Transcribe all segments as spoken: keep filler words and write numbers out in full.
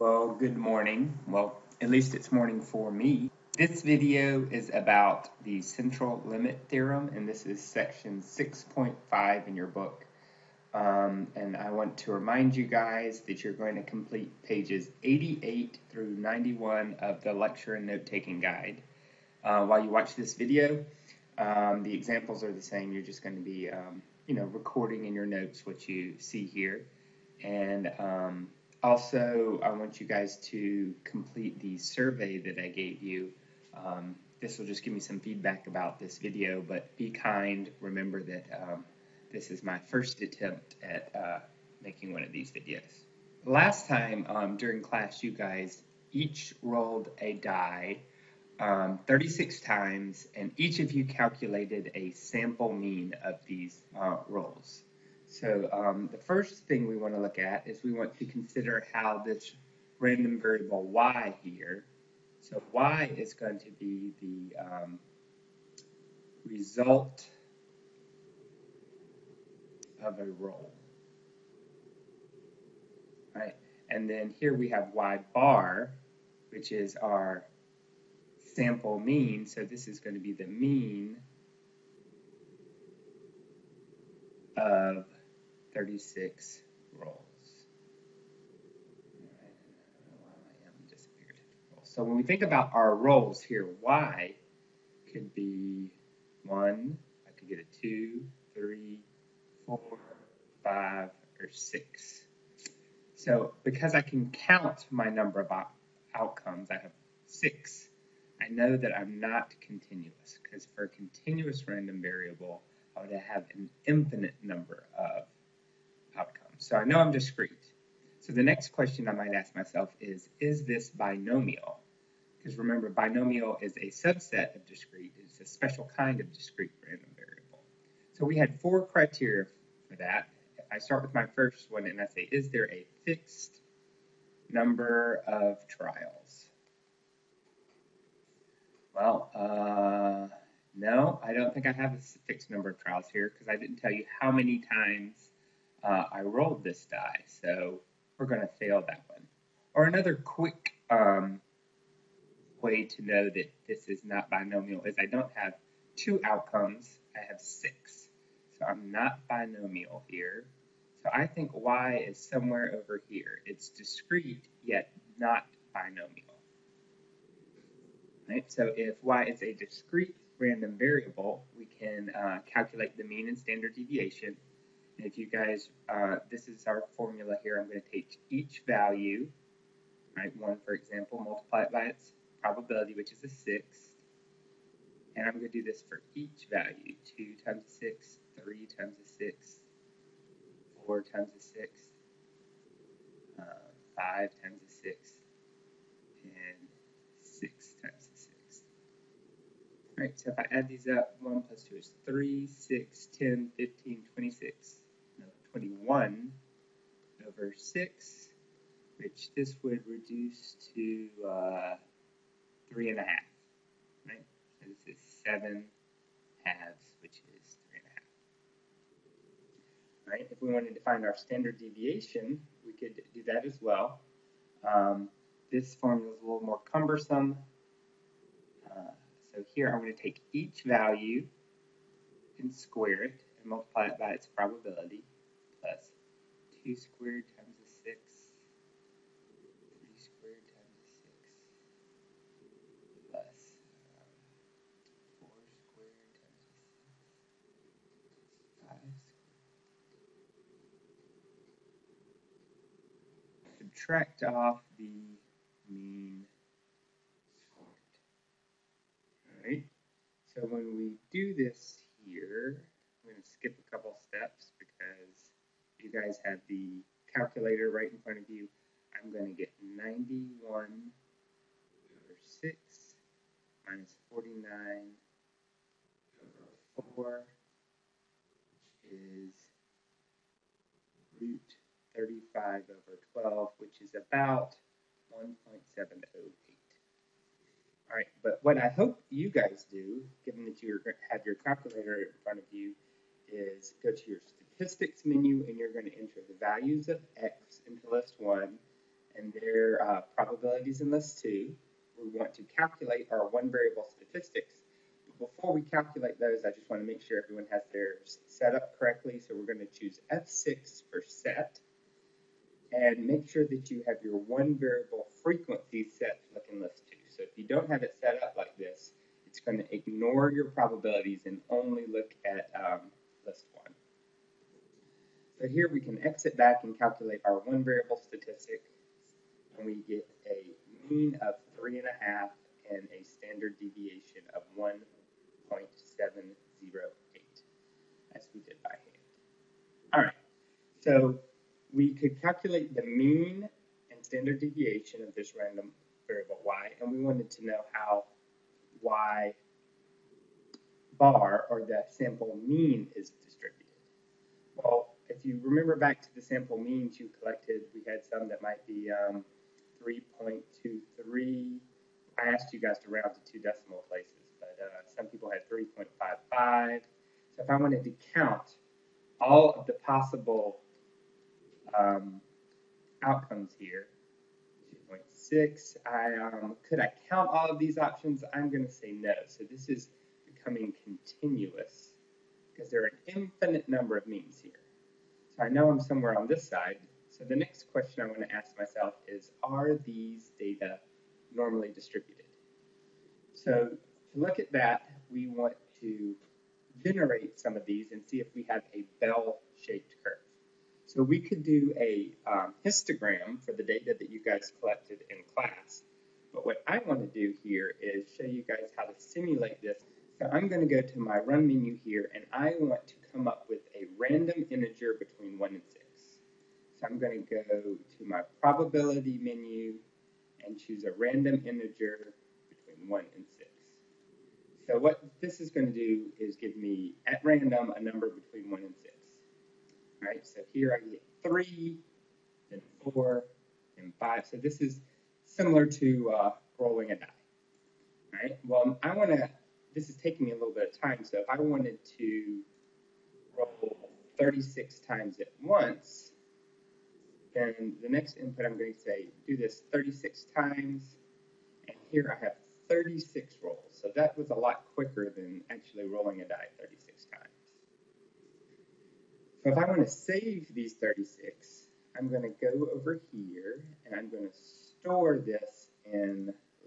Well, good morning. Well, at least it's morning for me. This video is about the Central Limit Theorem, and this is section six point five in your book. Um, and I want to remind you guys that you're going to complete pages eighty-eight through ninety-one of the lecture and note-taking guide. Uh, while you watch this video, um, the examples are the same. You're just going to be, um, you know, recording in your notes what you see here. And um, also, I want you guys to complete the survey that I gave you. Um, this will just give me some feedback about this video, but be kind. Remember that um, this is my first attempt at uh, making one of these videos. Last time um, during class, you guys each rolled a die um, thirty-six times, and each of you calculated a sample mean of these uh, rolls. So um, the first thing we want to look at is we want to consider how this random variable y here, so y is going to be the um, result of a roll. All right, and then here we have y bar, which is our sample mean, so this is going to be the mean of thirty-six rolls. So when we think about our rolls here, y could be one, I could get a two, three, four, five, or six. So because I can count my number of outcomes, I have six, I know that I'm not continuous, because for a continuous random variable, I would have an infinite number of outcomes. So I know I'm discrete. So the next question I might ask myself is, is this binomial? Because remember, binomial is a subset of discrete. It's a special kind of discrete random variable. So we had four criteria for that. If I start with my first one and I say, is there a fixed number of trials? Well, uh... no, I don't think I have a fixed number of trials here because I didn't tell you how many times uh, I rolled this die. So we're going to fail that one. Or another quick um, way to know that this is not binomial is I don't have two outcomes, I have six. So I'm not binomial here. So I think y is somewhere over here. It's discrete, yet not binomial. Right? So if y is a discrete random variable, we can uh, calculate the mean and standard deviation. And if you guys, uh, this is our formula here. I'm going to take each value, right, one for example, multiply it by its probability, which is a sixth. And I'm going to do this for each value, two times a sixth, three times a sixth, four times a sixth, uh, five times a sixth, and six times a sixth. All right, so if I add these up, one plus two is three, six, ten, fifteen, twenty-six, no, twenty-one over six, which this would reduce to uh, three and a half, right? So this is seven halves, which is three and a half, right? If we wanted to find our standard deviation, we could do that as well. Um, this formula is a little more cumbersome. Uh, So here I'm going to take each value and square it and multiply it by its probability, plus two squared times a six, three squared times a six, plus um, four squared times a six, five squared. Subtract off the mean. So when we do this here, I'm going to skip a couple steps because you guys have the calculator right in front of you. I'm going to get ninety-one over six minus forty-nine over four, which is root thirty-five over twelve, which is about one point seven oh eight. All right, but what I hope you guys do, given that you have your calculator in front of you, is go to your statistics menu and you're going to enter the values of x into list one and their uh, probabilities in this too. We want to calculate our one variable statistics. But before we calculate those, I just want to make sure everyone has their set up correctly. So we're going to choose F six for set, and make sure that you have your one variable frequency set like in list two. So if you don't have it set up like this, it's going to ignore your probabilities and only look at um, list one. So here we can exit back and calculate our one variable statistic, and we get a mean of three and a half and a standard deviation of one point seven zero eight as we did by hand. All right, so we could calculate the mean and standard deviation of this random variable y, and we wanted to know how y bar, or the sample mean, is distributed. Well, if you remember back to the sample means you collected, we had some that might be um, three point two three. I asked you guys to round to two decimal places, but uh, some people had three point five five. So if I wanted to count all of the possible Um, outcomes here, two point six, I um, could I count all of these options? I'm going to say no. So this is becoming continuous because there are an infinite number of means here. So I know I'm somewhere on this side. So the next question I want to ask myself is, are these data normally distributed? So to look at that, we want to generate some of these and see if we have a bell-shaped curve. So we could do a um, histogram for the data that you guys collected in class. But what I want to do here is show you guys how to simulate this. So I'm going to go to my run menu here, and I want to come up with a random integer between one and six. So I'm going to go to my probability menu and choose a random integer between one and six. So what this is going to do is give me, at random, a number between one and six. Right, so here I get three, then four, and five. So this is similar to uh, rolling a die. All right, well, I want to, this is taking me a little bit of time, so if I wanted to roll thirty-six times at once, then the next input I'm going to say, do this thirty-six times, and here I have thirty-six rolls. So that was a lot quicker than actually rolling a die thirty-six times. So if I want to save these thirty-six, I'm going to go over here, and I'm going to store this in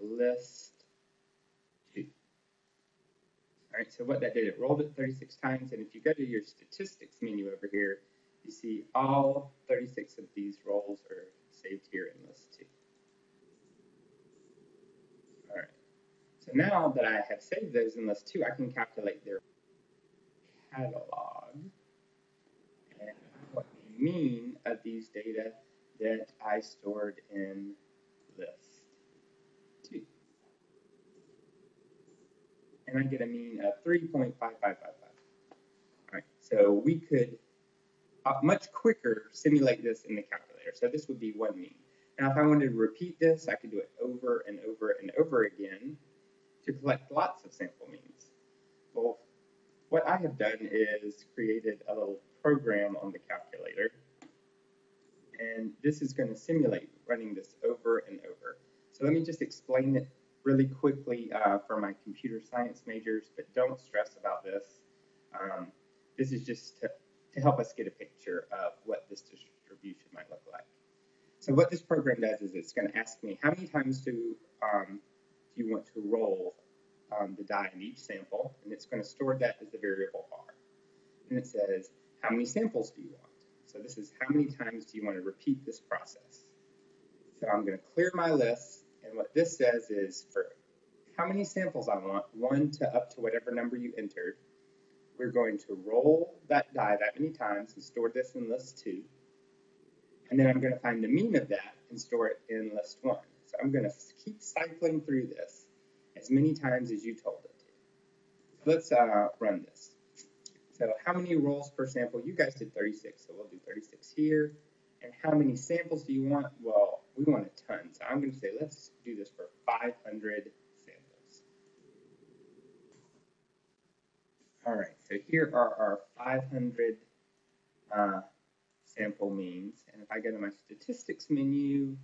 list two. All right, so what that did, it rolled it thirty-six times, and if you go to your statistics menu over here, you see all thirty-six of these rolls are saved here in list two. All right, so now that I have saved those in list two, I can calculate their catalog, mean of these data that I stored in list two. And I get a mean of three point five five five five. All right, so we could uh, much quicker simulate this in the calculator. So this would be one mean. Now, if I wanted to repeat this, I could do it over and over and over again to collect lots of sample means. Well, what I have done is created a little program on the calculator, and this is going to simulate running this over and over. So let me just explain it really quickly uh, for my computer science majors, but don't stress about this. Um, this is just to, to help us get a picture of what this distribution might look like. So what this program does is it's going to ask me how many times do, um, do you want to roll um, the die in each sample, and it's going to store that as the variable r. And it says, how many samples do you want? So this is how many times do you want to repeat this process? So I'm going to clear my list, and what this says is for how many samples I want, one to up to whatever number you entered, we're going to roll that die that many times and store this in list two, and then I'm going to find the mean of that and store it in list one. So I'm going to keep cycling through this as many times as you told it to. So let's uh, run this. So how many rolls per sample? You guys did thirty-six, so we'll do thirty-six here. And how many samples do you want? Well, we want a ton, so I'm going to say let's do this for five hundred samples. All right, so here are our five hundred uh, sample means. And if I go to my statistics menu,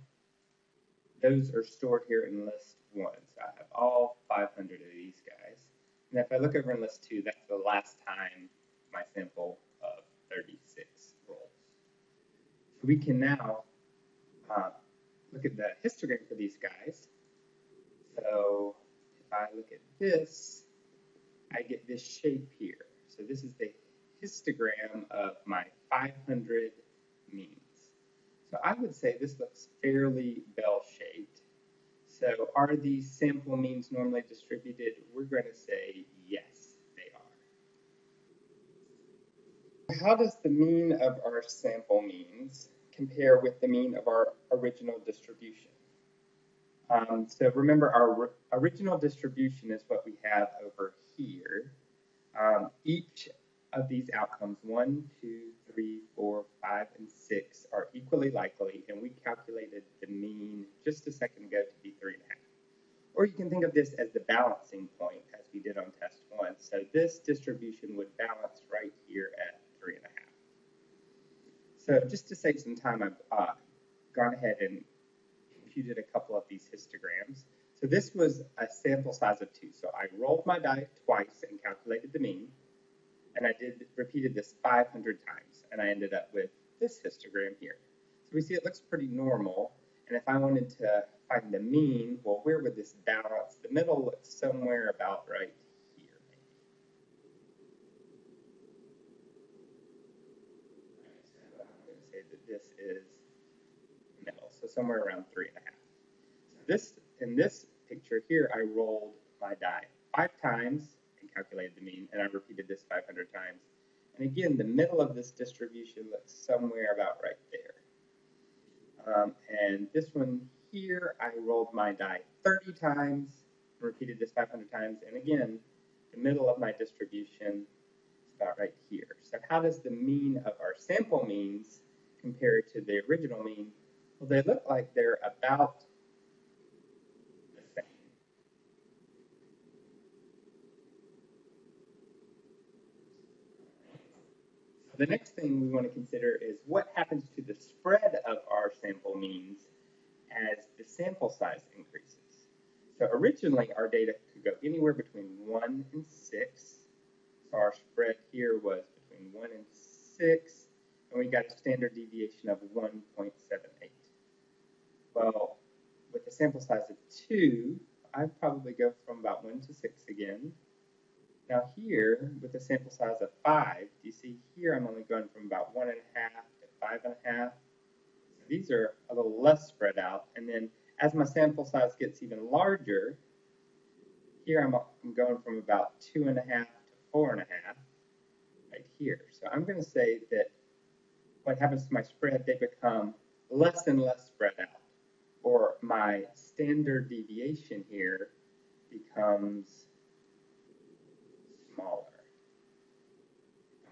those are stored here in list one. So I have all five hundred of these guys. And if I look over in list two, that's the last time my sample of thirty-six rolls. So we can now uh, look at the histogram for these guys. So if I look at this, I get this shape here. So this is the histogram of my five hundred means. So I would say this looks fairly bell-shaped. So are these sample means normally distributed? We're going to say yes, they are. How does the mean of our sample means compare with the mean of our original distribution? Um, so remember, our original distribution is what we have over here. Um, each of these outcomes, one, two, three, four, five, and six, are equally likely, and we calculated the mean just a second ago to be three and a half. Or you can think of this as the balancing point, as we did on test one. So this distribution would balance right here at three and a half. So just to save some time, I've uh, gone ahead and computed a couple of these histograms. So this was a sample size of two. So I rolled my die twice and calculated the mean. And I did repeated this five hundred times, and I ended up with this histogram here. So we see it looks pretty normal, and if I wanted to find the mean, well, where would this balance? The middle looks somewhere about right here, maybe. Right, so I'm going to say that this is middle, so somewhere around three and a half. So this, in this picture here, I rolled my die five times, calculated the mean, and I repeated this five hundred times. And again, the middle of this distribution looks somewhere about right there. Um, and this one here, I rolled my die thirty times, and repeated this five hundred times, and again, the middle of my distribution is about right here. So how does the mean of our sample means compare to the original mean? Well, they look like they're about the next thing we want to consider is what happens to the spread of our sample means as the sample size increases. So originally our data could go anywhere between one and six. So our spread here was between one and six, and we got a standard deviation of one point seven eight. Well, with a sample size of two, I'd probably go from about one to six again. Now here, with a sample size of five, you see here I'm only going from about one and a half to five and a half. So these are a little less spread out. And then as my sample size gets even larger, here I'm, I'm going from about two and a half to four and a half right here. So I'm going to say that what happens to my spread, they become less and less spread out. Or my standard deviation here becomes smaller.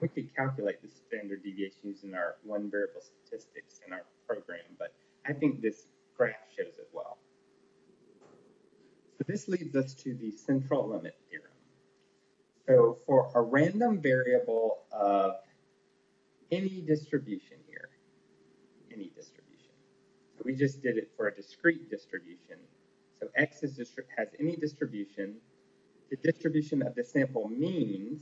We could calculate the standard deviation using our one variable statistics in our program, but I think this graph shows it well. So this leads us to the central limit theorem. So for a random variable of any distribution here, any distribution. So we just did it for a discrete distribution. So X is has any distribution. The distribution of the sample means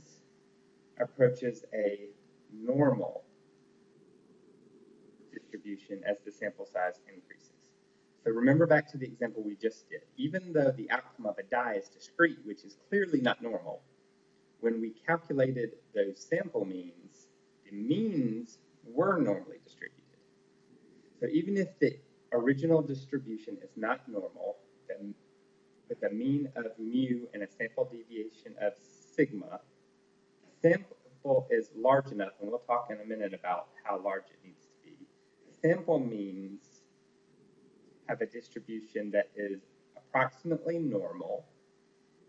approaches a normal distribution as the sample size increases. So remember back to the example we just did. Even though the outcome of a die is discrete, which is clearly not normal, when we calculated those sample means, the means were normally distributed. So even if the original distribution is not normal, then with a mean of mu and a sample deviation of sigma, the sample is large enough, and we'll talk in a minute about how large it needs to be. The sample means have a distribution that is approximately normal,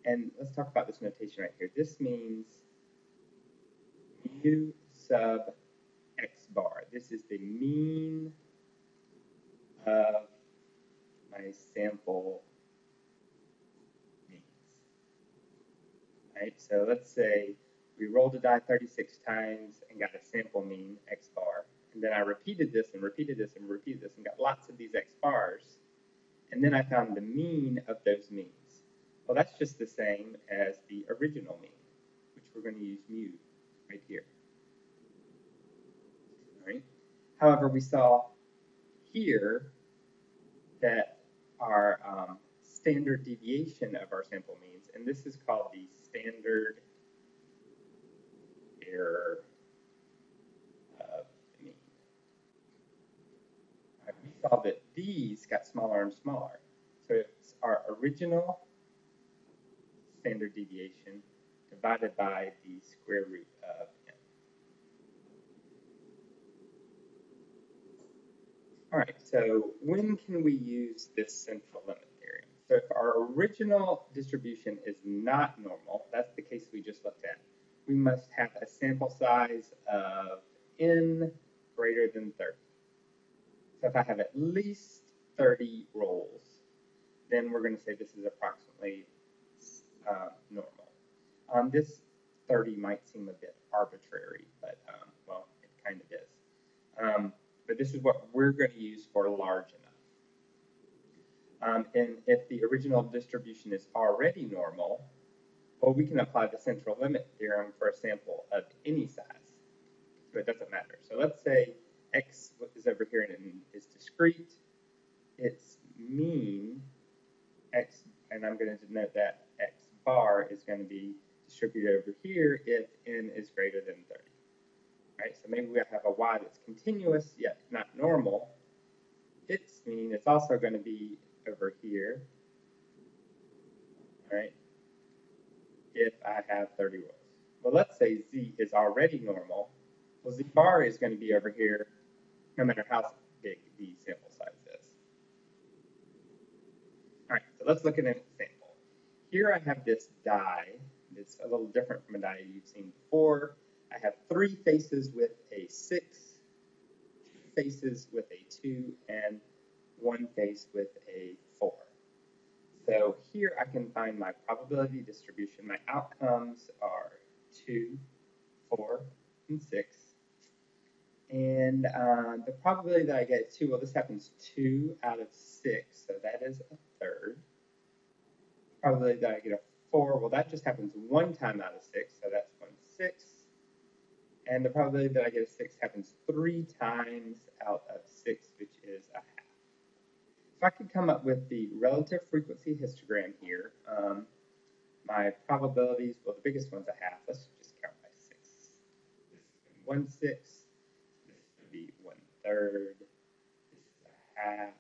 and let's talk about this notation right here. This means mu sub x bar. This is the mean of my sample. Right, so let's say we rolled a die thirty-six times and got a sample mean x bar. And then I repeated this and repeated this and repeated this and got lots of these x bars. And and then I found the mean of those means. Well, that's just the same as the original mean, which we're going to use mu right here. All right. However, we saw here that our um, standard deviation of our sample means, and this is called the standard error of the mean. Right, we saw that these got smaller and smaller. So it's our original standard deviation divided by the square root of m. All right, so when can we use this central limit theorem? So if our original distribution is not normal, that's the case we just looked at, we must have a sample size of n greater than thirty. So if I have at least thirty rolls, then we're going to say this is approximately uh, normal. Um, this thirty might seem a bit arbitrary, but um, well, it kind of is. Um, but this is what we're going to use for large enough. Um, and if the original distribution is already normal, well, we can apply the central limit theorem for a sample of any size, so it doesn't matter. So let's say x is over here and is discrete. Its mean, x, and I'm going to denote that x bar is going to be distributed over here if n is greater than thirty. Right? So maybe we have a y that's continuous yet not normal. Its mean is also going to be over here. All right. If I have thirty rolls. Well, let's say z is already normal. Well, z bar is going to be over here no matter how big the sample size is. All right, so let's look at an example. Here I have this die. It's a little different from a die you've seen before. I have three faces with a six, two faces with a two, and one face with a four. So here I can find my probability distribution. My outcomes are two, four, and six. And uh, the probability that I get two, well, this happens two out of six, so that is a third. Probability that I get a four, well, that just happens one time out of six, so that's one sixth. And the probability that I get a six happens three times out of six, which is a half. If I could come up with the relative frequency histogram here, um, my probabilities, well, the biggest one's a half. Let's just count by six. This is one sixth. This would be one third. This is a half.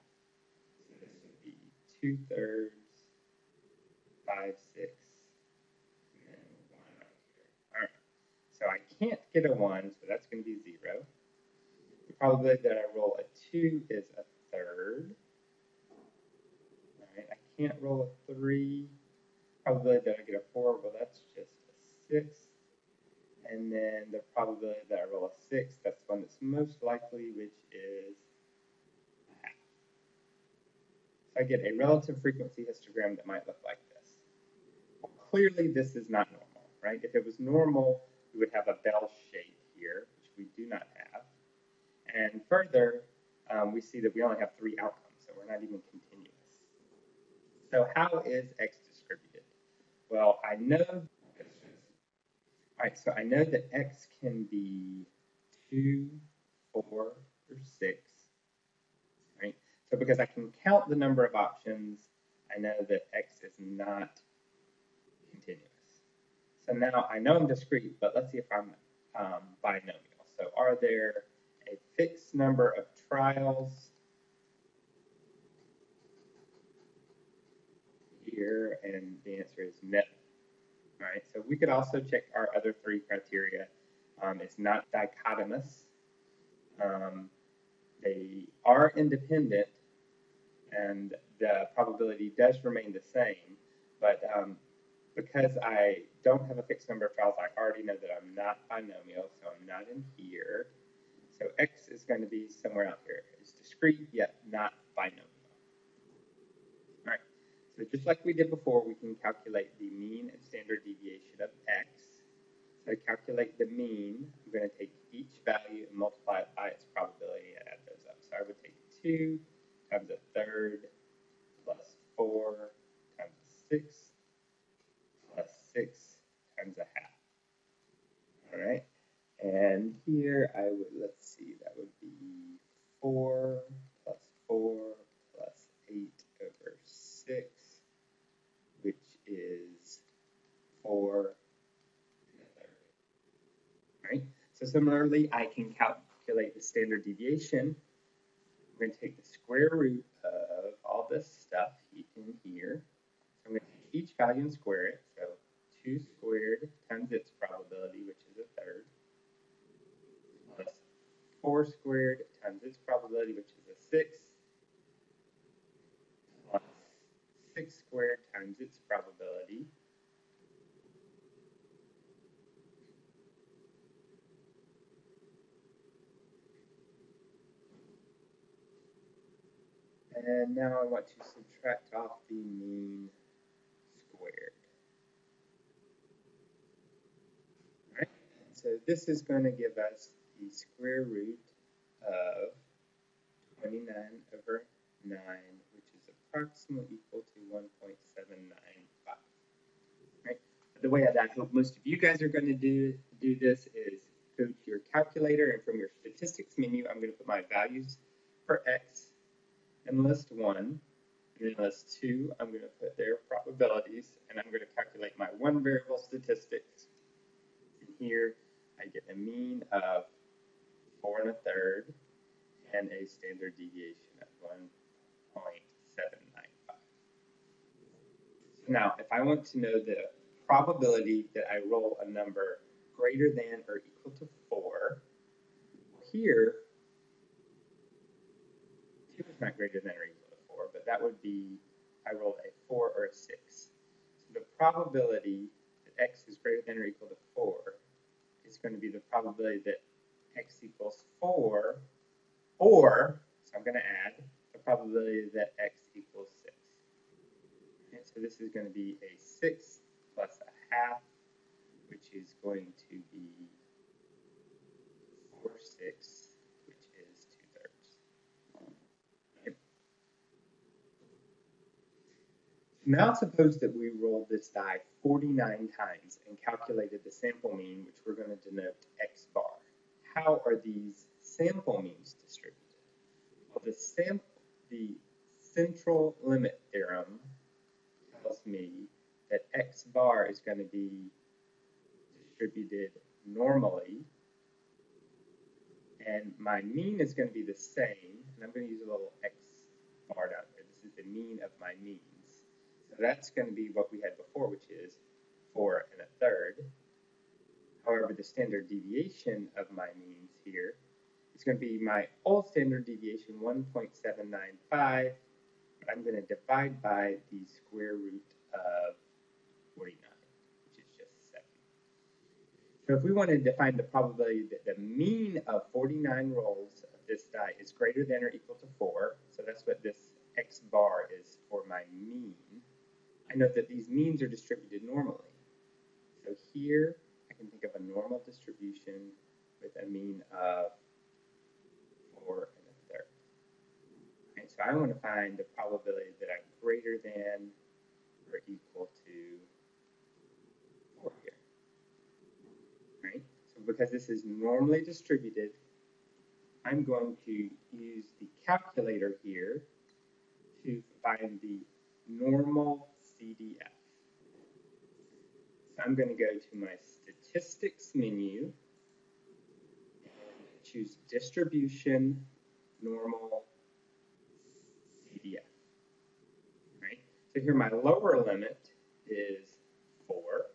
So this would be two thirds. Five sixths. And then one right here. All right. So I can't get a one, so that's going to be zero. The probability that I roll a two is a third. I can't roll a three. Probability that I get a four, well, that's just a six. And then the probability that I roll a six, that's the one that's most likely, which is a half. So I get a relative frequency histogram that might look like this. Well, clearly, this is not normal, right? If it was normal, we would have a bell shape here, which we do not have. And further, um, we see that we only have three outcomes, so we're not even continuing. So how is x distributed? Well, I know, all right, so I know that x can be two, four, or six, right? So because I can count the number of options, I know that x is not continuous. So now I know I'm discrete, but let's see if I'm um, binomial. So are there a fixed number of trials here, and the answer is no. All right, so we could also check our other three criteria. Um, it's not dichotomous. Um, they are independent, and the probability does remain the same. But um, because I don't have a fixed number of trials, I already know that I'm not binomial, so I'm not in here. So x is going to be somewhere out here. It's discrete, yet not binomial. So just like we did before, we can calculate the mean and standard deviation of x. So to calculate the mean, I'm going to take each value and multiply it by its probability and add those up. So I would take two times a third plus four times a six plus six times a half. All right, and here I would, let's see, that would be four plus four plus eight over six, which is four and a third. All right, so similarly, I can calculate the standard deviation. We're going to take the square root of all this stuff in here. So I'm going to take each value and square it. So two squared times its probability, which is a third, plus four squared times its probability, which is a sixth, plus six squared times its probability, and now I want to subtract off the mean squared. All right. So this is going to give us the square root of twenty-nine over nine, which is approximately equal to one point seven nine five. All right. The way that I hope most of you guys are going to do, do this is go to your calculator, and from your statistics menu, I'm going to put my values for x, and list one, and then list two, I'm going to put their probabilities, and I'm going to calculate my one variable statistics. And here I get a mean of four and a third, and a standard deviation of one point seven nine five. So now, if I want to know the probability that I roll a number greater than or equal to four, here, it's not greater than or equal to four, but that would be, I rolled a four or a six. So the probability that x is greater than or equal to four is going to be the probability that x equals four, or, so I'm going to add, the probability that x equals six. And so this is going to be a six plus a half, which is going to be four sixths. Now suppose that we rolled this die forty-nine times and calculated the sample mean, which we're going to denote x bar. How are these sample means distributed? Well, the, sample, the central limit theorem tells me that x bar is going to be distributed normally, and my mean is going to be the same, and I'm going to use a little x bar down here. This is the mean of my mean. That's going to be what we had before, which is four and a third. However, the standard deviation of my means here is going to be my old standard deviation, one point seven nine five. I'm going to divide by the square root of forty-nine, which is just seven. So if we wanted to find the probability that the mean of forty-nine rolls of this die is greater than or equal to four, so that's what this x bar is for my mean. I know that these means are distributed normally. So here, I can think of a normal distribution with a mean of four and a third. And so I want to find the probability that I'm greater than or equal to four here. Right? So because this is normally distributed, I'm going to use the calculator here to find the normal C D F. So I'm going to go to my statistics menu, and choose distribution, normal, C D F. Right? So here my lower limit is four.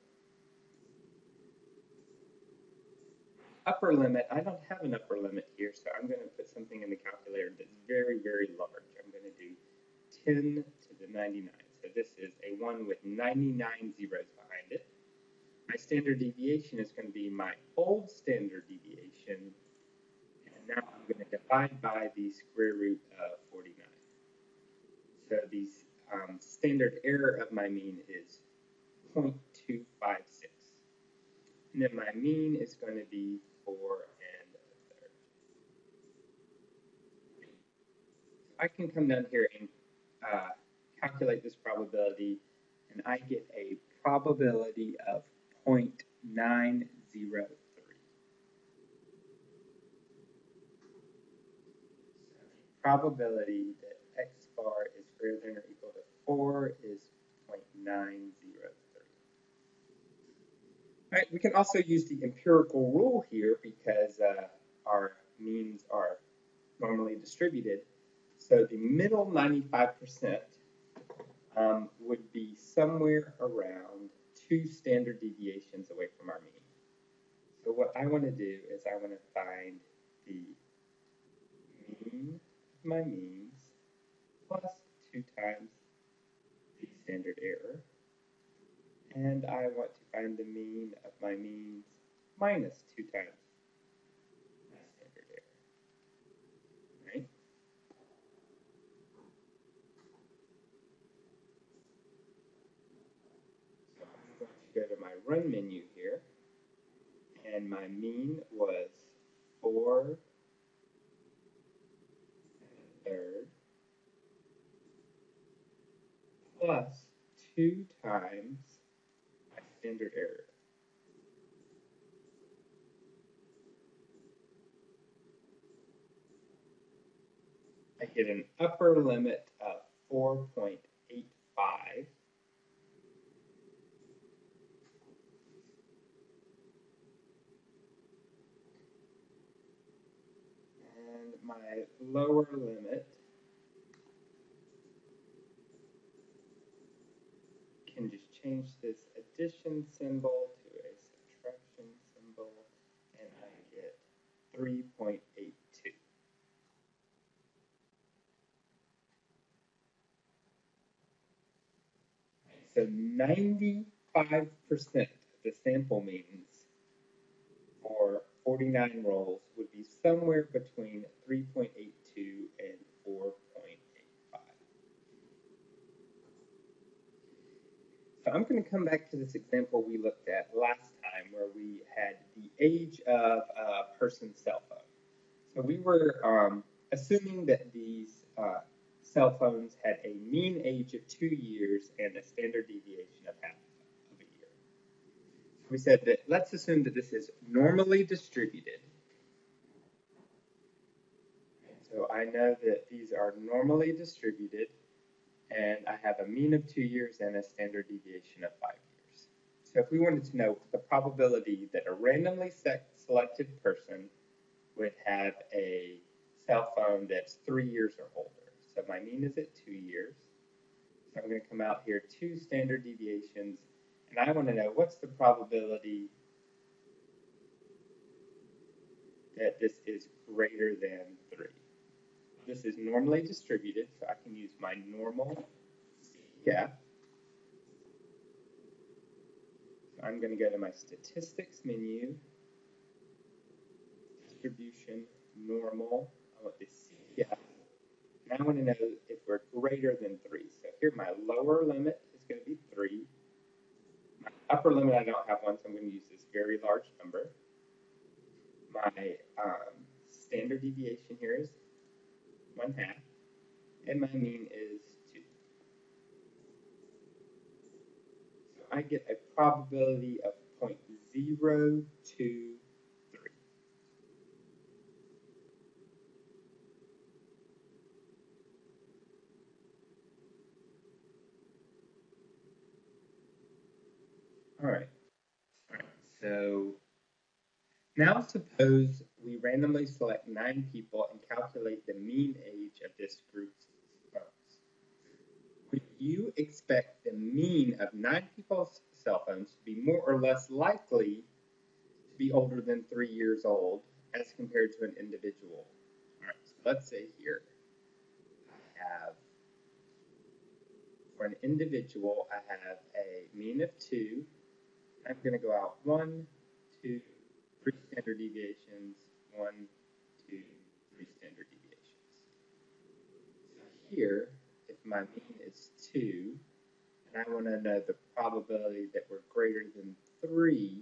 Upper limit, I don't have an upper limit here, so I'm going to put something in the calculator that's very, very large. I'm going to do ten to the ninety-nine. So this is a one with ninety-nine zeros behind it. My standard deviation is going to be my old standard deviation, and now I'm going to divide by the square root of forty-nine. So the um, standard error of my mean is zero point two five six. And then my mean is going to be four and a third. I can come down here and uh, calculate this probability, and I get a probability of zero point nine zero three. So probability that x bar is greater than or equal to four is zero point nine zero three. All right, we can also use the empirical rule here because uh, our means are normally distributed. So the middle ninety-five percent um, would be somewhere around two standard deviations away from our mean. So what I want to do is I want to find the mean of my means plus two times the standard error. And I want to find the mean of my means minus two times my standard error. Right? So I'm going to go to my run menu here. And my mean was four third plus two times my standard error. I get an upper limit of four point eight five. My lower limit can just change this addition symbol to a subtraction symbol, and I get three point eight two. So ninety-five percent of the sample means for forty-nine rolls would be somewhere between three point eight two and four point eight five. So I'm going to come back to this example we looked at last time where we had the age of a person's cell phone. So we were um, assuming that these uh, cell phones had a mean age of two years and a standard deviation of half. We said that let's assume that this is normally distributed. So I know that these are normally distributed, and I have a mean of two years and a standard deviation of five years. So if we wanted to know the probability that a randomly selected person would have a cell phone that's three years or older. So my mean is at two years. So I'm going to come out here two standard deviations. And I want to know what's the probability that this is greater than three. This is normally distributed, so I can use my normal gap. So I'm going to go to my statistics menu, distribution, normal. I want this gap. And I want to know if we're greater than three. So here my lower limit is going to be three. My upper limit, I don't have one, so I'm going to use this very large number. My um, standard deviation here is one half, and my mean is two. So I get a probability of zero point zero two three. All right. All right, so now suppose we randomly select nine people and calculate the mean age of this group's phones. Would you expect the mean of nine people's cell phones to be more or less likely to be older than three years old as compared to an individual? All right, so let's say here I have, for an individual, I have a mean of two. I'm going to go out one, two, three standard deviations, one, two, three standard deviations. So here, if my mean is two, and I want to know the probability that we're greater than three,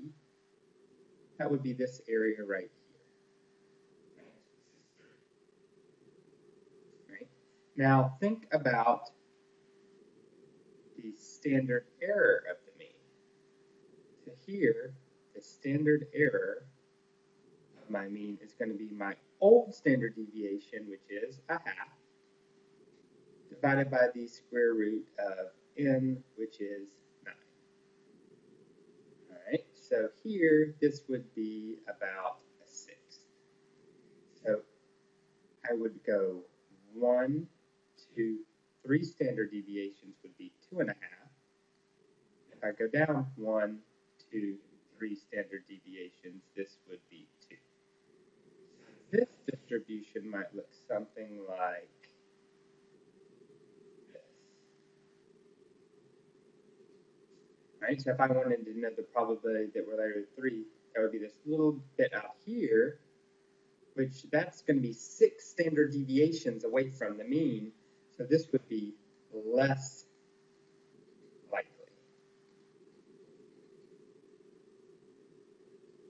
that would be this area right here. Right? Now, think about the standard error of the mean to here. The standard error of my mean is going to be my old standard deviation, which is a half, divided by the square root of n, which is nine. All right, so here this would be about a sixth. So I would go one, two, three standard deviations would be two and a half. If I go down one, two, three standard deviations, this would be two. This distribution might look something like this. Right? So if I wanted to know the probability that we're related to three, that would be this little bit out here, which that's going to be six standard deviations away from the mean. So this would be less likely.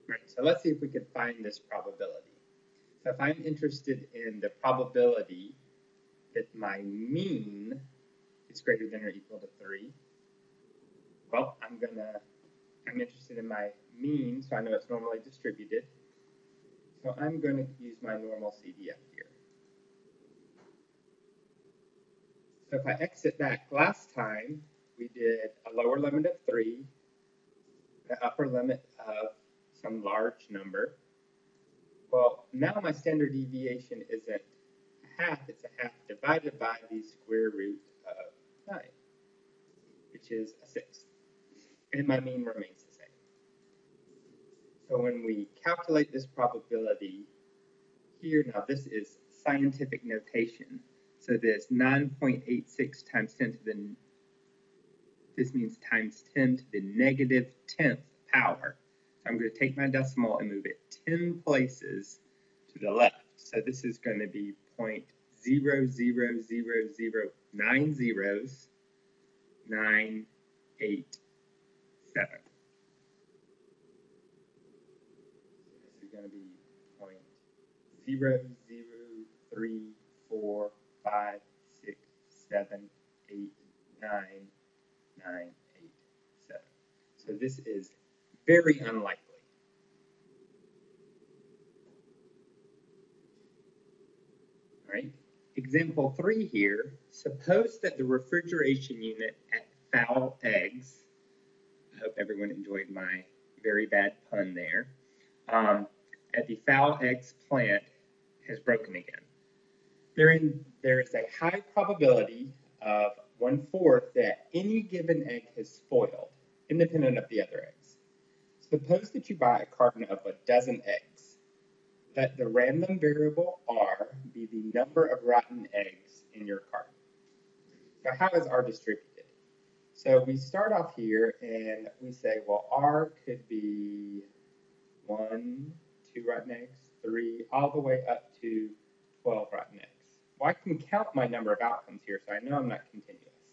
Right, so let's see if we could find this probability. So if I'm interested in the probability that my mean is greater than or equal to three, well, I'm gonna, I'm interested in my mean, so I know it's normally distributed. So I'm going to use my normal C D F here. So if I exit back, last time we did a lower limit of three, an upper limit of some large number. Well, now my standard deviation isn't a half, it's a half divided by the square root of nine, which is a sixth. And my mean remains the same. So when we calculate this probability here, now this is scientific notation. So this nine point eight six times ten to the, this means times ten to the negative tenth power. So I'm going to take my decimal and move it ten places to the left. So this is going to be zero point zero zero zero zero nine zero nine eight seven. Going to be point zero zero three four five six seven eight nine nine eight seven. So this is very unlikely. All right. Example three here. Suppose that the refrigeration unit at Foul Eggs. I hope everyone enjoyed my very bad pun there. Um, at the Foul Eggs plant has broken again. Therein, there is a high probability of one-fourth that any given egg has spoiled, independent of the other eggs. Suppose that you buy a carton of a dozen eggs. Let the random variable R be the number of rotten eggs in your carton. So how is R distributed? So we start off here and we say, well, R could be one, two rotten eggs, three, all the way up to twelve rotten eggs. Well, I can count my number of outcomes here, so I know I'm not continuous.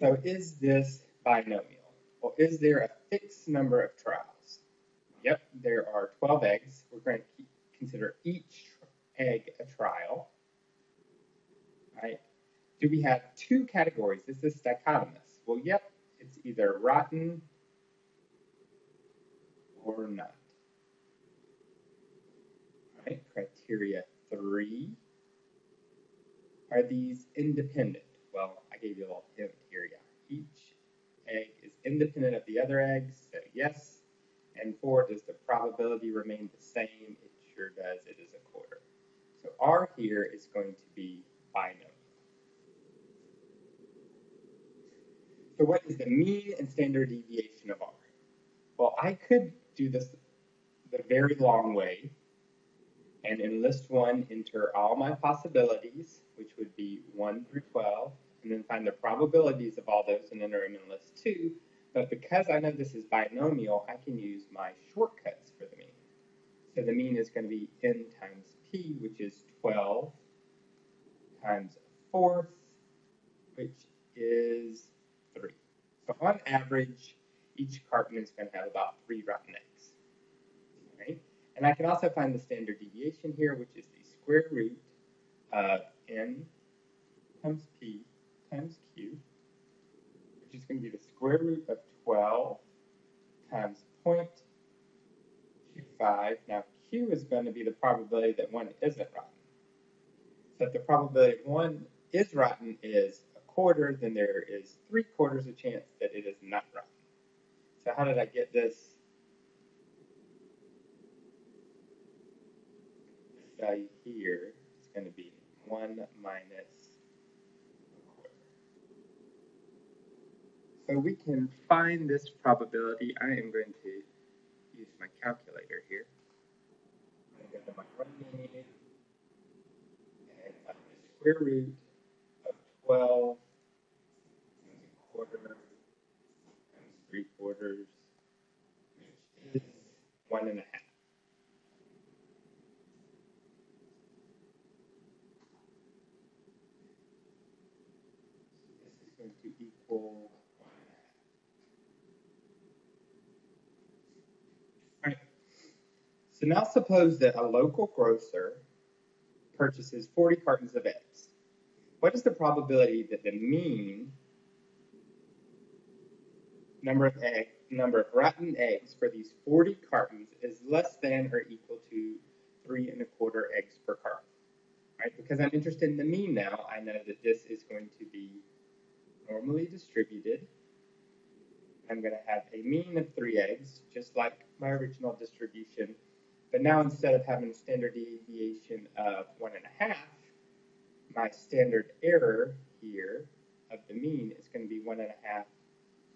So is this binomial? Well, is there a fixed number of trials? Yep, there are twelve eggs. We're going to consider each egg a trial. All right. Do we have two categories? Is this dichotomous? Well, yep, it's either rotten or not. All right, criteria three. Are these independent? Well, I gave you a little hint here. Yeah. Each egg is independent of the other eggs, so yes. And four, does the probability remain the same? It sure does. It is a quarter. So R here is going to be binomial. So what is the mean and standard deviation of R? Well, I could do this the very long way, and in list one, enter all my possibilities, which would be one through twelve, and then find the probabilities of all those and enter them in list two. But because I know this is binomial, I can use my shortcuts for the mean. So the mean is going to be n times p, which is twelve, times a fourth, which is three. So on average, each carton is going to have about three rotten eggs. Right? And I can also find the standard deviation here, which is the square root of n times p times Q, which is going to be the square root of twelve times zero point two five. Now, Q is going to be the probability that one isn't rotten. So if the probability one is rotten is a quarter, then there is three quarters a chance that it is not rotten. So how did I get this value here? It's going to be one minus a quarter. So we can find this probability. I am going to use my calculator here. I'm going to go to my running and I'm the square root of twelve times a quarter times three quarters, which is one and a half. To equal one and a half. All right. So now suppose that a local grocer purchases forty cartons of eggs. What is the probability that the mean number of egg, number of rotten eggs for these forty cartons is less than or equal to three and a quarter eggs per carton? All right, because I'm interested in the mean now, I know that this is going to be normally distributed. I'm going to have a mean of three eggs, just like my original distribution. But now instead of having a standard deviation of one and a half, my standard error here of the mean is going to be one and a half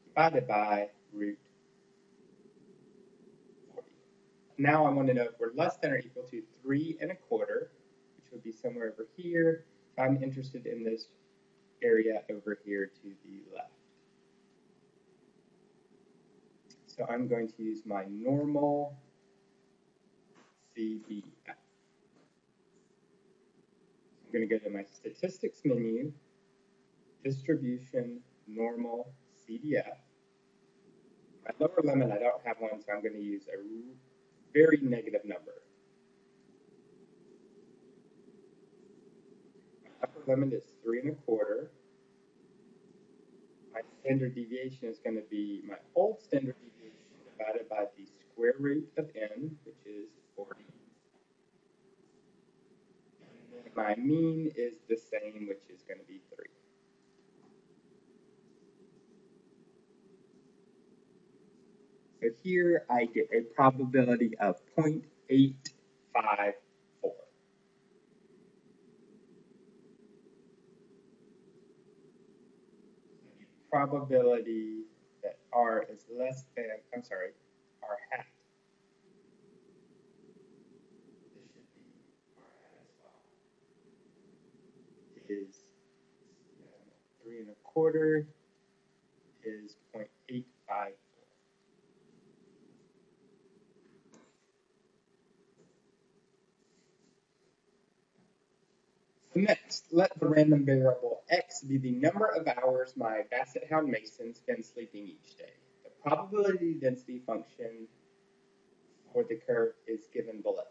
divided by root forty. Now I want to know if we're less than or equal to three and a quarter, which would be somewhere over here. I'm interested in this area over here to the left. So I'm going to use my normal C B F. I'm going to go to my statistics menu, distribution, normal C D F. My lower limit, I don't have one, so I'm going to use a very negative number. Upper limit is three and a quarter. My standard deviation is going to be my old standard deviation divided by the square root of n, which is forty. And then my mean is the same, which is going to be three. So here I get a probability of zero point eight five. Probability that R is less than, I'm sorry, R hat. This should be R hat as well. Is uh, three and a quarter is zero point eight five four. Next, let the random variable X be the number of hours my basset hound Mason spends sleeping each day. The probability density function for the curve is given below.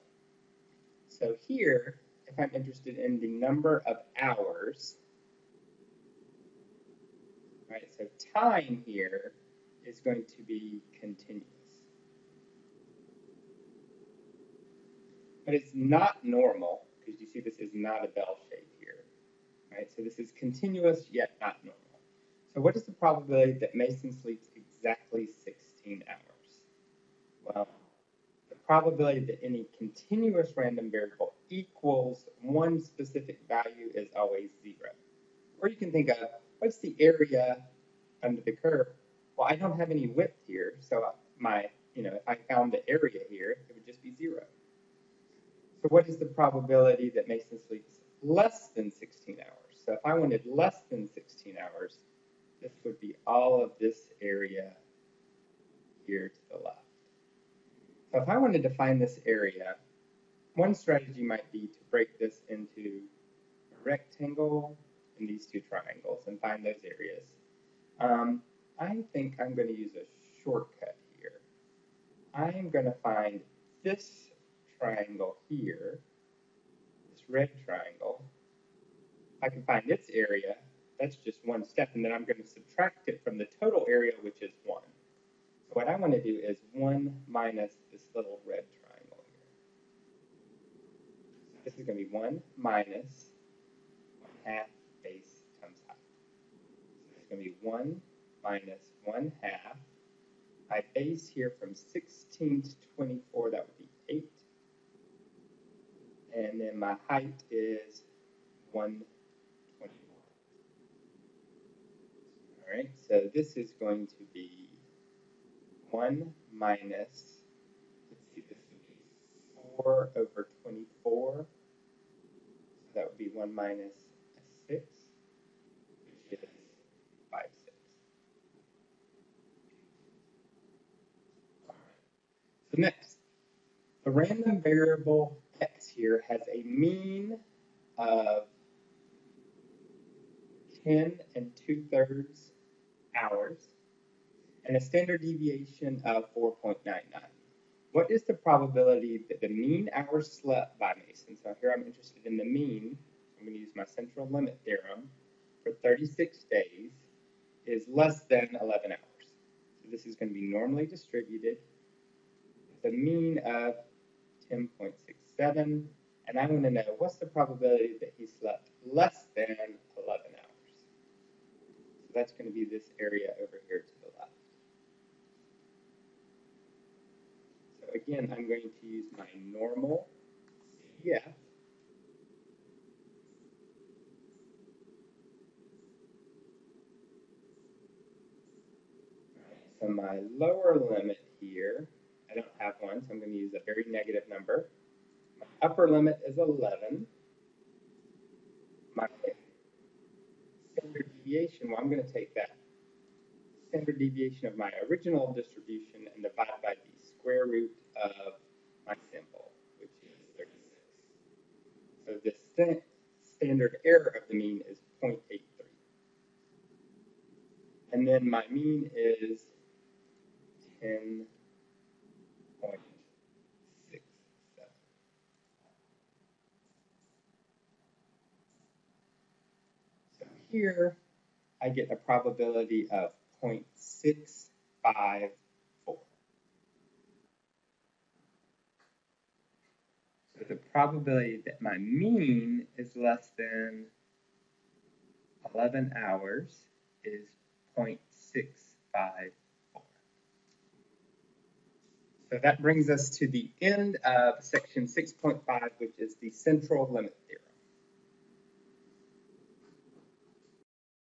So here, if I'm interested in the number of hours, right, so time here is going to be continuous. But it's not normal. You see this is not a bell shape here, right? So this is continuous yet not normal. So what is the probability that Mason sleeps exactly sixteen hours? Well, the probability that any continuous random variable equals one specific value is always zero. Or you can think of, what's the area under the curve? Well, I don't have any width here, so my, you know, if I found the area here, it would just be zero. So what is the probability that Mason sleeps less than sixteen hours? So if I wanted less than sixteen hours, this would be all of this area here to the left. So if I wanted to find this area, one strategy might be to break this into a rectangle and these two triangles and find those areas. Um, I think I'm going to use a shortcut here. I'm going to find this triangle here, this red triangle. If I can find its area, that's just one step, and then I'm going to subtract it from the total area, which is one. So what I want to do is one minus this little red triangle here. So this is going to be one minus one half base times height. So it's going to be one minus one half. My base here from sixteen to twenty-four, that would be eight. And then my height is one twenty-four. All right, so this is going to be one minus, let's see, this would be four over twenty-four. So that would be one minus a six, which is five six. All right, so next, the random variable x here has a mean of ten and two-thirds hours and a standard deviation of four point nine nine. What is the probability that the mean hours slept by Mason, so here I'm interested in the mean, I'm going to use my central limit theorem, for thirty-six days is less than eleven hours. So this is going to be normally distributed, the mean of ten point six seven, and I want to know what's the probability that he slept less than eleven hours. So that's going to be this area over here to the left. So again, I'm going to use my normal C F. So my lower limit here, I don't have one, so I'm going to use a very negative number. My upper limit is eleven. My standard deviation, well, I'm going to take that standard deviation of my original distribution and divide by the square root of my sample, which is thirty-six. So the st standard error of the mean is zero point eight three. And then my mean is ten. Here, I get a probability of zero point six five four. So the probability that my mean is less than eleven hours is zero point six five four. So that brings us to the end of section six point five, which is the central limit theorem.